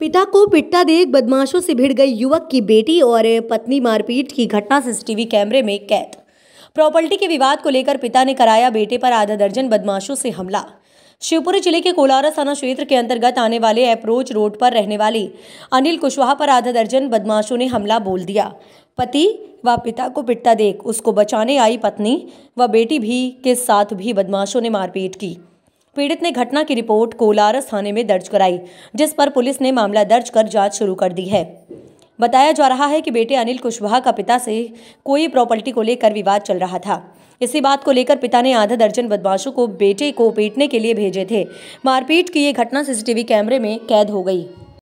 पिता को पिटता देख बदमाशों से भिड़ गई युवक की बेटी और पत्नी मारपीट की घटना सीसीटीवी कैमरे में कैद। प्रॉपर्टी के विवाद को लेकर पिता ने कराया बेटे पर आधा दर्जन बदमाशों से हमला। शिवपुरी जिले के कोलारा थाना क्षेत्र के अंतर्गत आने वाले अप्रोच रोड पर रहने वाले अनिल कुशवाहा पर आधा दर्जन बदमाशों ने हमला बोल दिया। पति व पिता को पिटता देख उसको बचाने आई पत्नी व बेटी भी के साथ भी बदमाशों ने मारपीट की। पीड़ित ने घटना की रिपोर्ट कोलारस थाने में दर्ज कराई, जिस पर पुलिस ने मामला दर्ज कर जांच शुरू कर दी है। बताया जा रहा है कि बेटे अनिल कुशवाहा का पिता से कोई प्रॉपर्टी को लेकर विवाद चल रहा था। इसी बात को लेकर पिता ने आधा दर्जन बदमाशों को बेटे को पीटने के लिए भेजे थे। मारपीट की ये घटना सीसीटीवी कैमरे में कैद हो गई।